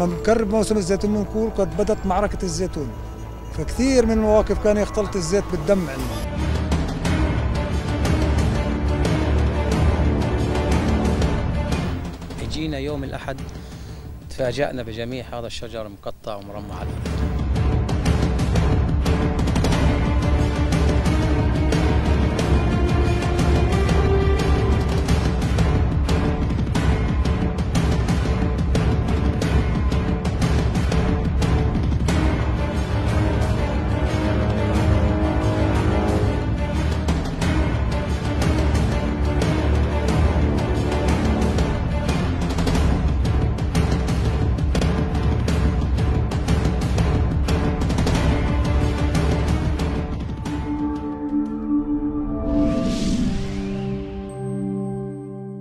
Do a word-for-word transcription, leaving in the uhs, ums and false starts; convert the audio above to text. لما بنقرب موسم الزيتون بنقول قد بدت معركة الزيتون، فكثير من المواقف كان يختلط الزيت بالدم عندنا. جينا يوم الأحد تفاجأنا بجميع هذا الشجر مقطع ومرمى عليه.